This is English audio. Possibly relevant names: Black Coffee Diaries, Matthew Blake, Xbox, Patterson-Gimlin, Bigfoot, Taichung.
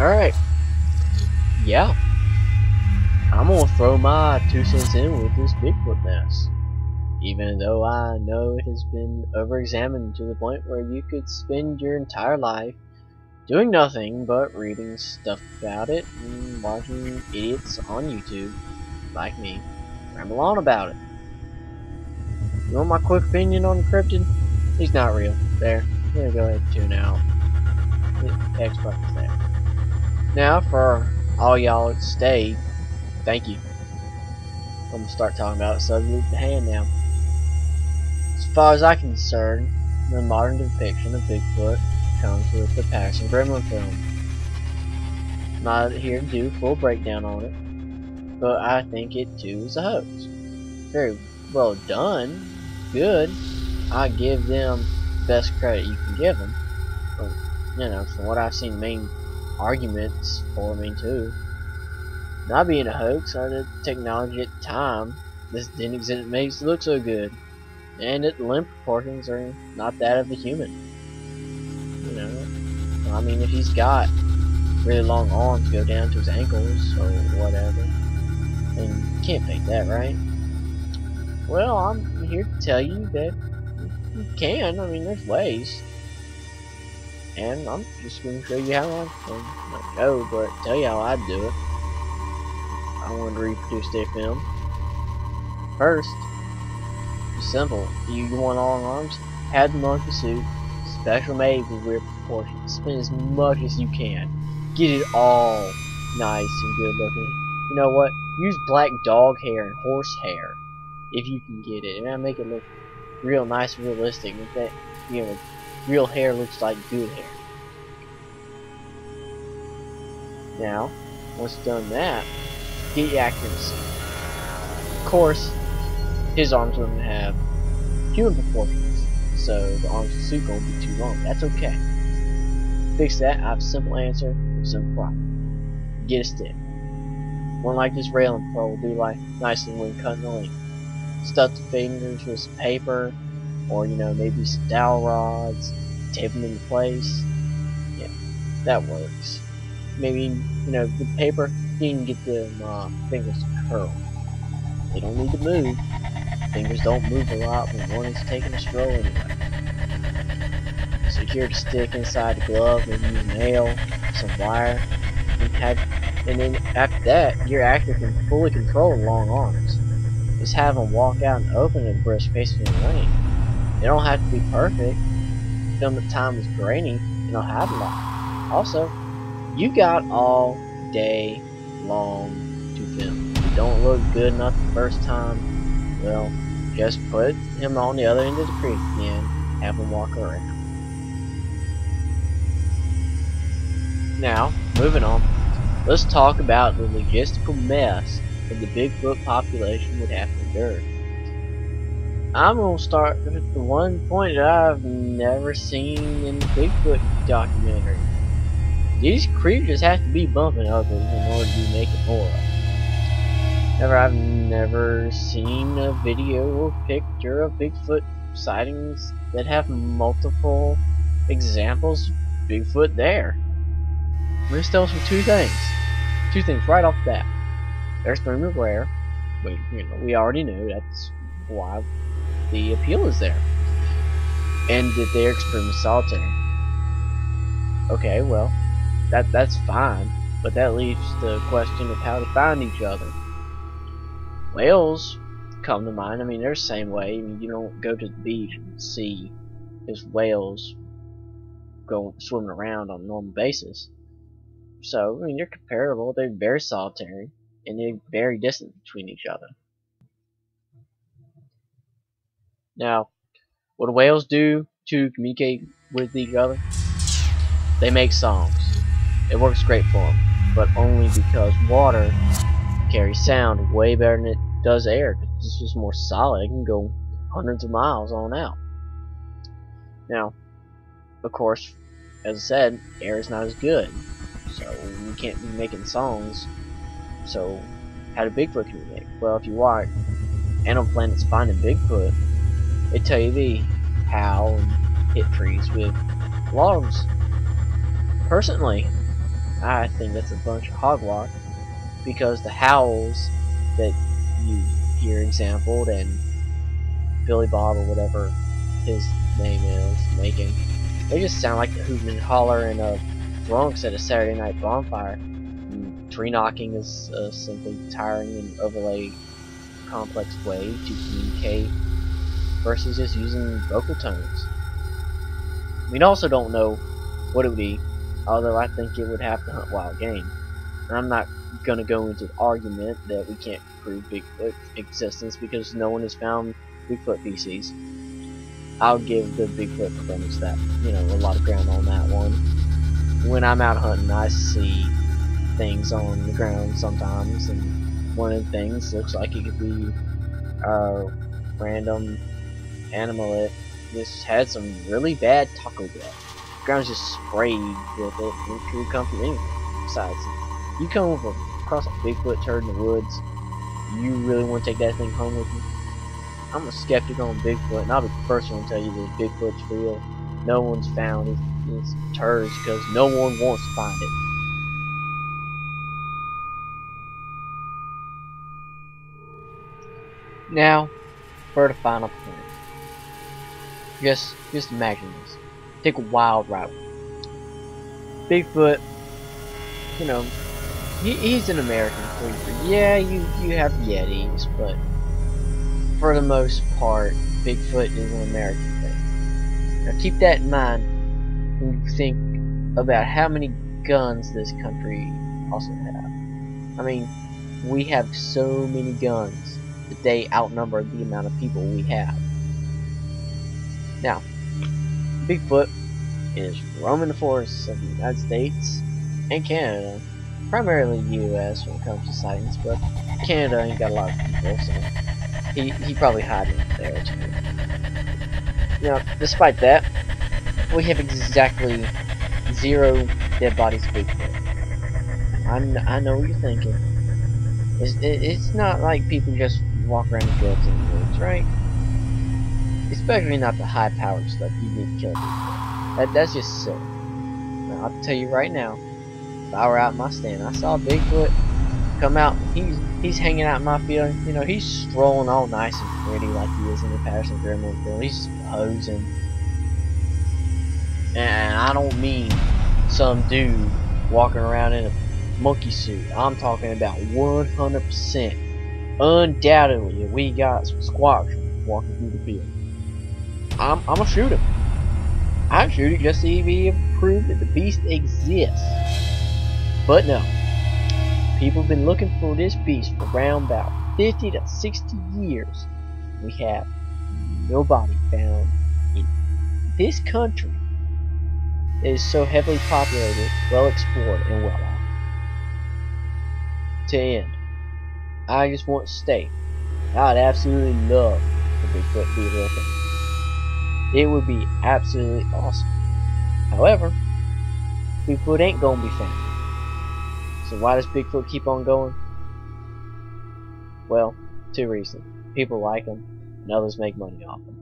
Alright. Yeah. I'm gonna throw my 2 cents in with this Bigfoot mess. Even though I know it has been overexamined to the point where you could spend your entire life doing nothing but reading stuff about it and watching idiots on YouTube, like me, ramble on about it. You want my quick opinion on Krypton? He's not real. There. I'm gonna go ahead and tune out. Xbox is there. Now, for all y'all that stayed, thank you. I'm gonna start talking about it, so I'll move the hand now. As far as I'm concerned, the modern depiction of Bigfoot comes with the Patterson-Gimlin film. I'm not here to do a full breakdown on it, but I think it too is a hoax. Very well done, good. I give them the best credit you can give them. But, you know, from what I've seen, the main arguments for me too. Not being a hoax, or the technology at the time, this didn't exist, makes it look so good. And its limb proportions are not that of a human. You know, I mean, if he's got really long arms go down to his ankles or whatever, then you can't fake that, right? Well, I'm here to tell you that you can. I mean, there's ways. And I'm just going to show you how I go, but tell you how I do it. I wanted to reproduce their film. First, simple. You want long arms? Have them on the suit. Special made with weird proportions. Spend as much as you can. Get it all nice and good looking. You know what? Use black dog hair and horse hair if you can get it. And that'll make it look real nice and realistic. With that, you know, real hair looks like good hair. Now, once done that, get your accuracy. Of course, his arms wouldn't have human proportions, so the arms of the suit won't be too long. That's okay. Fix that. I have a simple answer for a simple problem. Get a stick. One like this railing pole will do like nicely when cutting the length. Stuff the fingers with some paper, or you know, maybe some dowel rods, tape them into place. Yeah, that works. Maybe, you know, the paper, you can get the fingers to curl. They don't need to move. Fingers don't move a lot when one is taking a stroll anyway. Secure the stick inside the glove, maybe use a nail, some wire, and then after that, your actor can fully control long arms. Just have them walk out and open the brush facing the lane. They don't have to be perfect. Film at the time was grainy, you don't have a lot. Also, you got all day long to film. If it don't look good enough the first time, well, just put him on the other end of the creek again, have him walk around. Now, moving on, let's talk about the logistical mess that the Bigfoot population would have to endure. I'm gonna start with the one point that I've never seen in the Bigfoot documentary. These creatures have to be bumping others in order to be making horror. However, I've never seen a video or picture of Bigfoot sightings that have multiple examples of Bigfoot there. This tells me two things. Two things right off the bat. They're extremely rare, but you know, we already knew that's why the appeal is there. And that they're extremely solitary. Okay, well, that's fine, but that leaves the question of how to find each other. Whales come to mind. I mean, they're the same way. I mean, you don't go to the beach and see just whales going swimming around on a normal basis. So, I mean, they're comparable. They're very solitary, and they're very distant between each other. Now, what do whales do to communicate with each other? They make songs. It works great for them, but only because water carries sound way better than it does air. It's just more solid. It can go hundreds of miles on out. Now, of course, as I said, air is not as good, so you can't be making songs. So, how do Bigfoot communicate? Well, if you watch Animal Planet's Finding Bigfoot, they tell you they howl and hit trees with logs. Personally, I think that's a bunch of hogwash, because the howls that you hear exampled, and Billy Bob or whatever his name is making, they just sound like the hooting and hollering of drunks at a Saturday night bonfire. And tree knocking is a simply tiring and overly complex way to communicate versus just using vocal tones. We also don't know what it would be, although I think it would have to hunt wild game. And I'm not going to go into the argument that we can't prove Bigfoot's existence because no one has found Bigfoot feces. I'll give the Bigfoot premise that, you know, a lot of ground on that one. When I'm out hunting, I see things on the ground sometimes, and one of the things looks like it could be a random animal that just had some really bad taco breath. The ground's just sprayed with it, and it could come from anywhere. Besides, you come across a Bigfoot turd in the woods, you really want to take that thing home with you? I'm a skeptic on Bigfoot, and I'll be the first one to tell you that Bigfoot's real. No one's found his turds because no one wants to find it. Now, for the final point. Just imagine this. Take a wild ride. Bigfoot, you know, he's an American creature. Yeah, you have Yetis, but for the most part, Bigfoot is an American thing. Now keep that in mind when you think about how many guns this country also have. I mean, we have so many guns that they outnumber the amount of people we have. Now, Bigfoot is roaming the forests of the United States and Canada, primarily US when it comes to sightings, but Canada ain't got a lot of people, so He probably hiding there too. Now, despite that, we have exactly 0 dead bodies of Bigfoot. I know what you're thinking. It's not like people just walk around the fields in the woods, right? Especially not the high-powered stuff you need to kill Bigfoot. That's just silly. Now, I'll tell you right now, if I were out in my stand, I saw Bigfoot come out. He's hanging out in my field, you know, he's strolling all nice and pretty like he is in the Patterson-Gimlin field. He's just posing. And I don't mean some dude walking around in a monkey suit. I'm talking about 100%. Undoubtedly, we got some squawks walking through the field. I'm gonna shoot him. I'd shoot him just to even prove that the beast exists. But no. People have been looking for this beast for around about 50 to 60 years. We have no body found in this country that is so heavily populated, well explored, and well off. To end, I just want to state I'd absolutely love for Bigfoot to be a real thing. It would be absolutely awesome. However, Bigfoot ain't gonna be found. So why does Bigfoot keep on going? Well, 2 reasons. People like him, and others make money off him.